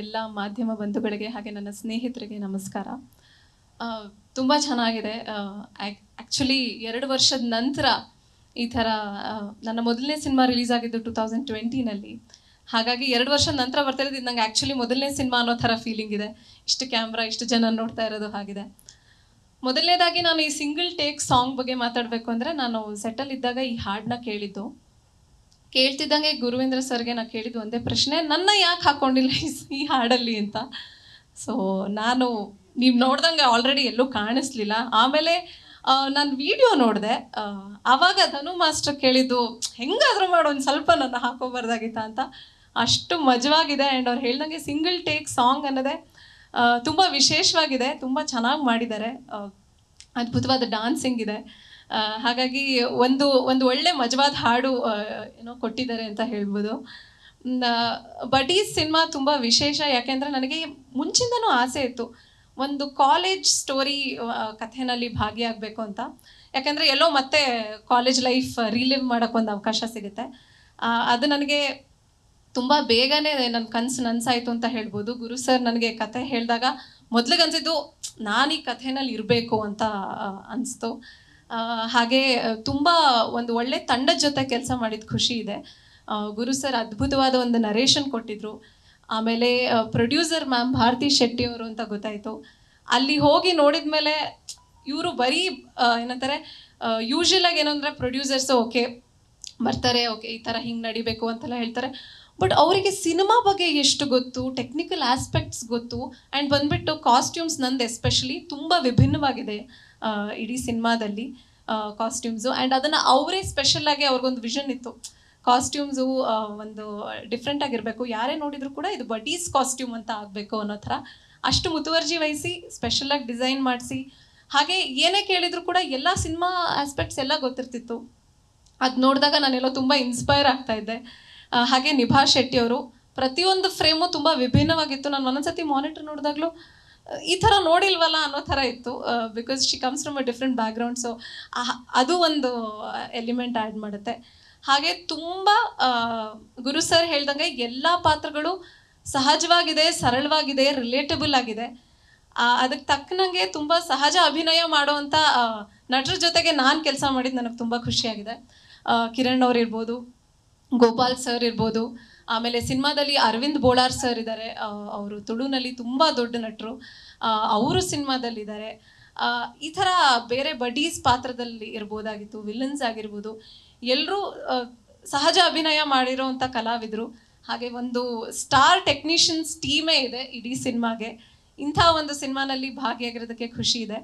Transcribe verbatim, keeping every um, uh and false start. ಎಲ್ಲ ಮಾಧ್ಯಮ ಬಂಧುಗಳಿಗೆ ಹಾಗೆ ನನ್ನ ಸ್ನೇಹಿತರಿಗೆ ನಮಸ್ಕಾರ. ತುಂಬ ಚೆನ್ನಾಗಿದೆ. ಆ್ಯಕ್ಚುಲಿ ಎರಡು ವರ್ಷದ ನಂತರ ಈ ಥರ ನನ್ನ ಮೊದಲನೇ ಸಿನಿಮಾ ರಿಲೀಸ್ ಆಗಿದ್ದು ಟೂ ತೌಸಂಡ್ ಟ್ವೆಂಟಿನಲ್ಲಿ. ಹಾಗಾಗಿ ಎರಡು ವರ್ಷದ ನಂತರ ಬರ್ತಾ ಇರೋದು ನಂಗೆ ಆ್ಯಕ್ಚುಲಿ ಮೊದಲನೇ ಸಿನಿಮಾ ಅನ್ನೋ ಥರ ಫೀಲಿಂಗ್ ಇದೆ. ಇಷ್ಟು ಕ್ಯಾಮ್ರಾ, ಇಷ್ಟು ಜನ ನೋಡ್ತಾ ಇರೋದು ಹಾಗಿದೆ. ಮೊದಲನೇದಾಗಿ ನಾನು ಈ ಸಿಂಗಲ್ ಟೇಕ್ ಸಾಂಗ್ ಬಗ್ಗೆ ಮಾತಾಡಬೇಕು ಅಂದರೆ, ನಾನು ಸೆಟಲ್ ಇದ್ದಾಗ ಈ ಹಾಡನ್ನ ಕೇಳಿದ್ದು. ಕೇಳ್ತಿದ್ದಂಗೆ ಗುರುವೇಂದ್ರ ಸರ್ಗೆ ನಾನು ಕೇಳಿದ್ದು ಒಂದೇ ಪ್ರಶ್ನೆ, ನನ್ನ ಯಾಕೆ ಹಾಕ್ಕೊಂಡಿಲ್ಲ ಈ ಹಾಡಲ್ಲಿ ಅಂತ. ಸೊ ನಾನು ನೀವು ನೋಡ್ದಂಗೆ ಆಲ್ರೆಡಿ ಎಲ್ಲೂ ಕಾಣಿಸ್ಲಿಲ್ಲ. ಆಮೇಲೆ ನಾನು ವಿಡಿಯೋ ನೋಡಿದೆ, ಆವಾಗ ಧನು ಮಾಸ್ಟರ್ ಕೇಳಿದ್ದು ಹೆಂಗಾದರೂ ಮಾಡಿ ಒಂದು ಸ್ವಲ್ಪ ನನ್ನ ಹಾಕೋಬಾರ್ದಾಗಿತ್ತ ಅಂತ. ಅಷ್ಟು ಮಜವಾಗಿದೆ. ಆ್ಯಂಡ್ ಅವ್ರು ಹೇಳ್ದಂಗೆ ಸಿಂಗಲ್ ಟೇಕ್ ಸಾಂಗ್ ಅನ್ನೋದೇ ತುಂಬ ವಿಶೇಷವಾಗಿದೆ, ತುಂಬ ಚೆನ್ನಾಗಿ ಮಾಡಿದ್ದಾರೆ. ಅದ್ಭುತವಾದ ಡ್ಯಾನ್ಸಿಂಗ್ ಇದೆ. ಹಾಗಾಗಿ ಒಂದು ಒಂದು ಒಳ್ಳೆ ಮಜವಾದ ಹಾಡು ಏನೋ ಕೊಟ್ಟಿದ್ದಾರೆ ಅಂತ ಹೇಳ್ಬೋದು. ಬಡೀಸ್ ಸಿನಿಮಾ ತುಂಬ ವಿಶೇಷ. ಯಾಕೆಂದರೆ ನನಗೆ ಮುಂಚಿಂದನೂ ಆಸೆ ಇತ್ತು ಒಂದು ಕಾಲೇಜ್ ಸ್ಟೋರಿ ಕಥೆನಲ್ಲಿ ಭಾಗಿಯಾಗಬೇಕು ಅಂತ. ಯಾಕೆಂದರೆ ಎಲ್ಲೋ ಮತ್ತೆ ಕಾಲೇಜ್ ಲೈಫ್ ರೀಲಿವ್ ಮಾಡೋಕ್ಕೊಂದು ಅವಕಾಶ ಸಿಗುತ್ತೆ. ಅದು ನನಗೆ ತುಂಬ ಬೇಗನೆ ನನ್ನ ಕನಸು ನನಸಾಯಿತು ಅಂತ ಹೇಳ್ಬೋದು. ಗುರು ಸರ್ ನನಗೆ ಕಥೆ ಹೇಳಿದಾಗ ಮೊದಲಿಗೆ ಅನಿಸಿದ್ದು ನಾನು ಈ ಕಥೆನಲ್ಲಿ ಇರಬೇಕು ಅಂತ ಅನಿಸ್ತು. ಹಾಗೆ ತುಂಬ ಒಂದು ಒಳ್ಳೆ ತಂಡದ ಜೊತೆ ಕೆಲಸ ಮಾಡಿದ ಖುಷಿ ಇದೆ. ಗುರು ಸರ್ ಅದ್ಭುತವಾದ ಒಂದು ನರೇಷನ್ ಕೊಟ್ಟಿದ್ರು. ಆಮೇಲೆ ಪ್ರೊಡ್ಯೂಸರ್ ಮ್ಯಾಮ್ ಭಾರತಿ ಶೆಟ್ಟಿಯವರು ಅಂತ ಗೊತ್ತಾಯಿತು. ಅಲ್ಲಿ ಹೋಗಿ ನೋಡಿದ ಮೇಲೆ ಇವರು ಬರೀ ಏನಂತಾರೆ, ಯೂಶ್ವಲಾಗಿ ಏನು ಅಂದರೆ ಪ್ರೊಡ್ಯೂಸರ್ಸು ಓಕೆ ಬರ್ತಾರೆ, ಓಕೆ ಈ ಥರ ಹಿಂಗೆ ನಡಿಬೇಕು ಅಂತೆಲ್ಲ ಹೇಳ್ತಾರೆ. ಬಟ್ ಅವರಿಗೆ ಸಿನಿಮಾ ಬಗ್ಗೆ ಎಷ್ಟು ಗೊತ್ತು, ಟೆಕ್ನಿಕಲ್ ಆಸ್ಪೆಕ್ಟ್ಸ್ ಗೊತ್ತು. ಆ್ಯಂಡ್ ಬಂದುಬಿಟ್ಟು ಕಾಸ್ಟ್ಯೂಮ್ಸ್ ನಂದು ಎಸ್ಪೆಷಲಿ ತುಂಬ ವಿಭಿನ್ನವಾಗಿದೆ ಇಡೀ ಸಿನಿಮಾದಲ್ಲಿ ಕಾಸ್ಟ್ಯೂಮ್ಸು. ಆ್ಯಂಡ್ ಅದನ್ನು ಅವರೇ ಸ್ಪೆಷಲ್ಲಾಗಿ ಅವ್ರಿಗೊಂದು ವಿಷನ್ ಇತ್ತು, ಕಾಸ್ಟ್ಯೂಮ್ಸು ಒಂದು ಡಿಫ್ರೆಂಟ್ ಆಗಿರಬೇಕು, ಯಾರೇ ನೋಡಿದರೂ ಕೂಡ ಇದು ಬಡೀಸ್ ಕಾಸ್ಟ್ಯೂಮ್ ಅಂತ ಆಗಬೇಕು ಅನ್ನೋ ಥರ ಅಷ್ಟು ಮುತುವರ್ಜಿ ವಹಿಸಿ ಸ್ಪೆಷಲಾಗಿ ಡಿಸೈನ್ ಮಾಡಿಸಿ. ಹಾಗೆ ಏನೇ ಕೇಳಿದರೂ ಕೂಡ ಎಲ್ಲ ಸಿನಿಮಾ ಆಸ್ಪೆಕ್ಟ್ಸ್ ಎಲ್ಲ ಗೊತ್ತಿರ್ತಿತ್ತು. ಅದು ನೋಡಿದಾಗ ನಾನೆಲ್ಲೋ ತುಂಬ ಇನ್ಸ್ಪೈರ್ ಆಗ್ತಾಯಿದ್ದೆ. ಹಾಗೆ ನಿಭಾ ಶೆಟ್ಟಿಯವರು ಪ್ರತಿಯೊಂದು ಫ್ರೇಮು ತುಂಬ ವಿಭಿನ್ನವಾಗಿತ್ತು. ನಾನು ಒಂದೊಂದ್ಸತಿ ಮಾನಿಟರ್ ನೋಡಿದಾಗಲೂ ಈ ಥರ ನೋಡಿಲ್ವಲ್ಲ ಅನ್ನೋ ಥರ ಇತ್ತು. Because she comes from a different background. So ಅದು ಒಂದು ಎಲಿಮೆಂಟ್ ಆ್ಯಡ್ ಮಾಡುತ್ತೆ. ಹಾಗೆ ತುಂಬ ಗುರು ಸರ್ ಹೇಳ್ದಂಗೆ ಎಲ್ಲ ಪಾತ್ರಗಳು ಸಹಜವಾಗಿದೆ, ಸರಳವಾಗಿದೆ, ರಿಲೇಟಬಲ್ ಆಗಿದೆ. ಅದಕ್ಕೆ ತಕ್ಕನಂಗೆ ತುಂಬ ಸಹಜ ಅಭಿನಯ ಮಾಡುವಂಥ ನಟರ ಜೊತೆಗೆ ನಾನು ಕೆಲಸ ಮಾಡಿದ್ದು ನನಗೆ ತುಂಬ ಖುಷಿಯಾಗಿದೆ. ಕಿರಣ್ ಅವ್ರು ಇರ್ಬೋದು, ಗೋಪಾಲ್ ಸರ್ ಇರ್ಬೋದು, ಆಮೇಲೆ ಸಿನಿಮಾದಲ್ಲಿ ಅರವಿಂದ್ ಬೋಳಾರ್ ಸರ್ ಇದ್ದಾರೆ. ಅವರು ತುಳುನಲ್ಲಿ ತುಂಬ ದೊಡ್ಡ ನಟರು, ಅವರು ಸಿನಿಮಾದಲ್ಲಿದ್ದಾರೆ. ಈ ಥರ ಬೇರೆ ಬಡೀಸ್ ಪಾತ್ರದಲ್ಲಿ ಇರ್ಬೋದಾಗಿತ್ತು, ವಿಲನ್ಸ್ ಆಗಿರ್ಬೋದು, ಎಲ್ಲರೂ ಸಹಜ ಅಭಿನಯ ಮಾಡಿರೋವಂಥ ಕಲಾವಿದರು. ಹಾಗೆ ಒಂದು ಸ್ಟಾರ್ ಟೆಕ್ನಿಷಿಯನ್ಸ್ ಟೀಮೇ ಇದೆ ಇಡೀ ಸಿನಿಮಾಗೆ. ಇಂಥ ಒಂದು ಸಿನಿಮಾನಲ್ಲಿ ಭಾಗಿಯಾಗಿರೋದಕ್ಕೆ ಖುಷಿ ಇದೆ.